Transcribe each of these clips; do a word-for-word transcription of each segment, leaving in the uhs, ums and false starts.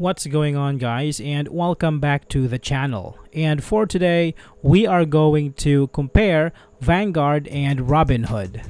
What's going on, guys, and welcome back to the channel. And for today we are going to compare Vanguard and Robinhood.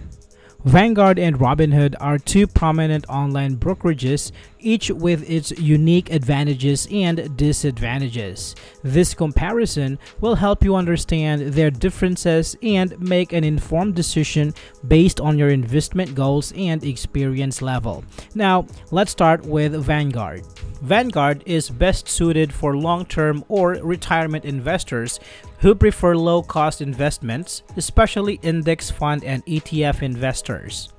Vanguard and Robinhood are two prominent online brokerages, each with its unique advantages and disadvantages. This comparison will help you understand their differences and make an informed decision based on your investment goals and experience level. Now, let's start with Vanguard. Vanguard is best suited for long-term or retirement investors who prefer low-cost investments, especially index fund and E T F investors.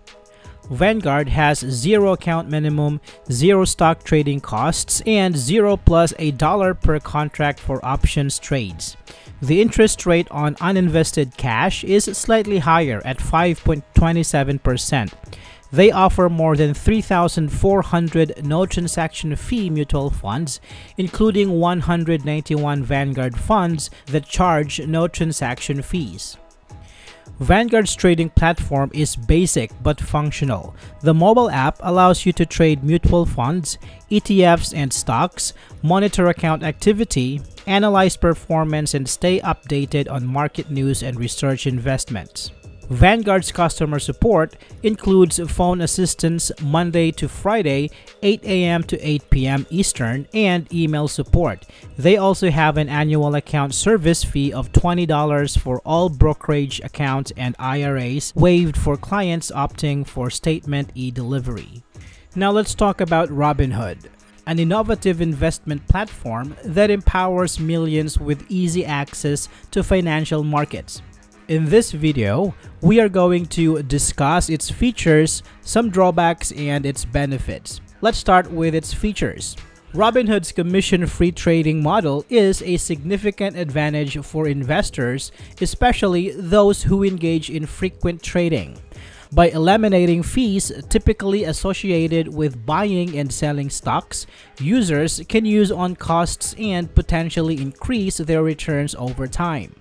Vanguard has zero account minimum, zero stock trading costs, and zero plus a dollar per contract for options trades. The interest rate on uninvested cash is slightly higher at five point two seven percent. They offer more than three thousand four hundred no-transaction fee mutual funds, including one hundred ninety-one Vanguard funds that charge no-transaction fees. Vanguard's trading platform is basic but functional. The mobile app allows you to trade mutual funds, E T Fs and stocks, monitor account activity, analyze performance, and stay updated on market news and research investments. Vanguard's customer support includes phone assistance Monday to Friday, eight A M to eight P M Eastern, and email support. They also have an annual account service fee of twenty dollars for all brokerage accounts and I R As, waived for clients opting for statement e-delivery. Now let's talk about Robinhood, an innovative investment platform that empowers millions with easy access to financial markets. In this video, we are going to discuss its features, some drawbacks, and its benefits. Let's start with its features. Robinhood's commission-free trading model is a significant advantage for investors, especially those who engage in frequent trading, by eliminating fees typically associated with buying and selling stocks. Users can use on costs and potentially increase their returns over time.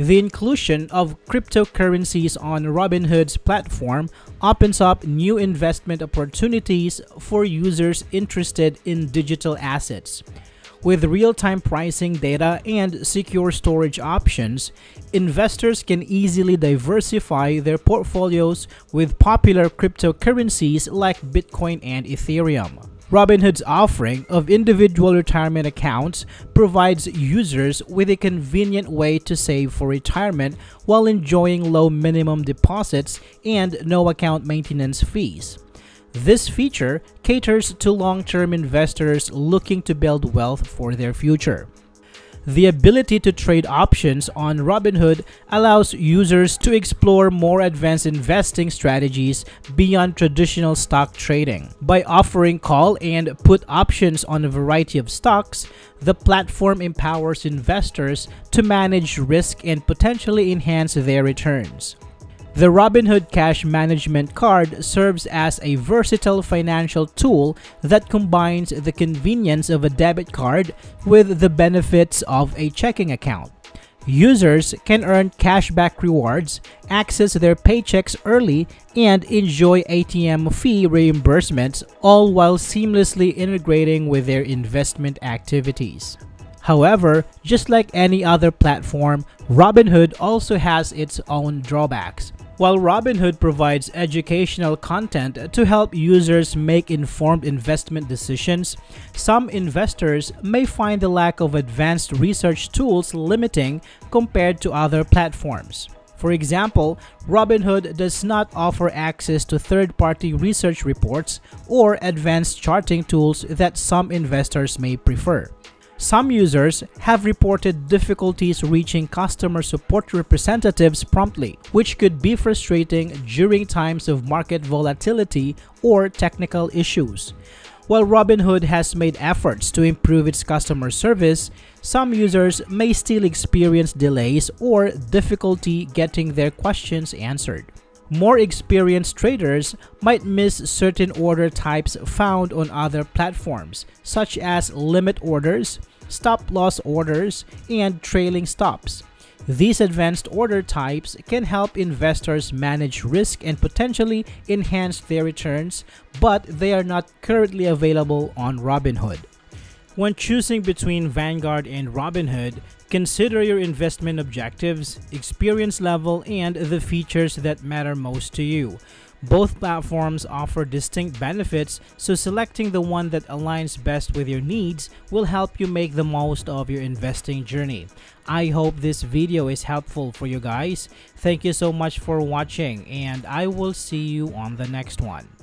The inclusion of cryptocurrencies on Robinhood's platform opens up new investment opportunities for users interested in digital assets. With real-time pricing data and secure storage options, investors can easily diversify their portfolios with popular cryptocurrencies like Bitcoin and Ethereum. Robinhood's offering of individual retirement accounts provides users with a convenient way to save for retirement while enjoying low minimum deposits and no account maintenance fees. This feature caters to long-term investors looking to build wealth for their future. The ability to trade options on Robinhood allows users to explore more advanced investing strategies beyond traditional stock trading. By offering call and put options on a variety of stocks, the platform empowers investors to manage risk and potentially enhance their returns. The Robinhood Cash Management Card serves as a versatile financial tool that combines the convenience of a debit card with the benefits of a checking account. Users can earn cashback rewards, access their paychecks early, and enjoy A T M fee reimbursements, all while seamlessly integrating with their investment activities. However, just like any other platform, Robinhood also has its own drawbacks. While Robinhood provides educational content to help users make informed investment decisions, some investors may find the lack of advanced research tools limiting compared to other platforms. For example, Robinhood does not offer access to third-party research reports or advanced charting tools that some investors may prefer. Some users have reported difficulties reaching customer support representatives promptly, which could be frustrating during times of market volatility or technical issues. While Robinhood has made efforts to improve its customer service, some users may still experience delays or difficulty getting their questions answered. More experienced traders might miss certain order types found on other platforms, such as limit orders, stop-loss orders, and trailing stops. These advanced order types can help investors manage risk and potentially enhance their returns, but they are not currently available on Robinhood. When choosing between Vanguard and Robinhood, consider your investment objectives, experience level, and the features that matter most to you. Both platforms offer distinct benefits, so selecting the one that aligns best with your needs will help you make the most of your investing journey. I hope this video is helpful for you guys. Thank you so much for watching, and I will see you on the next one.